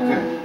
Okay.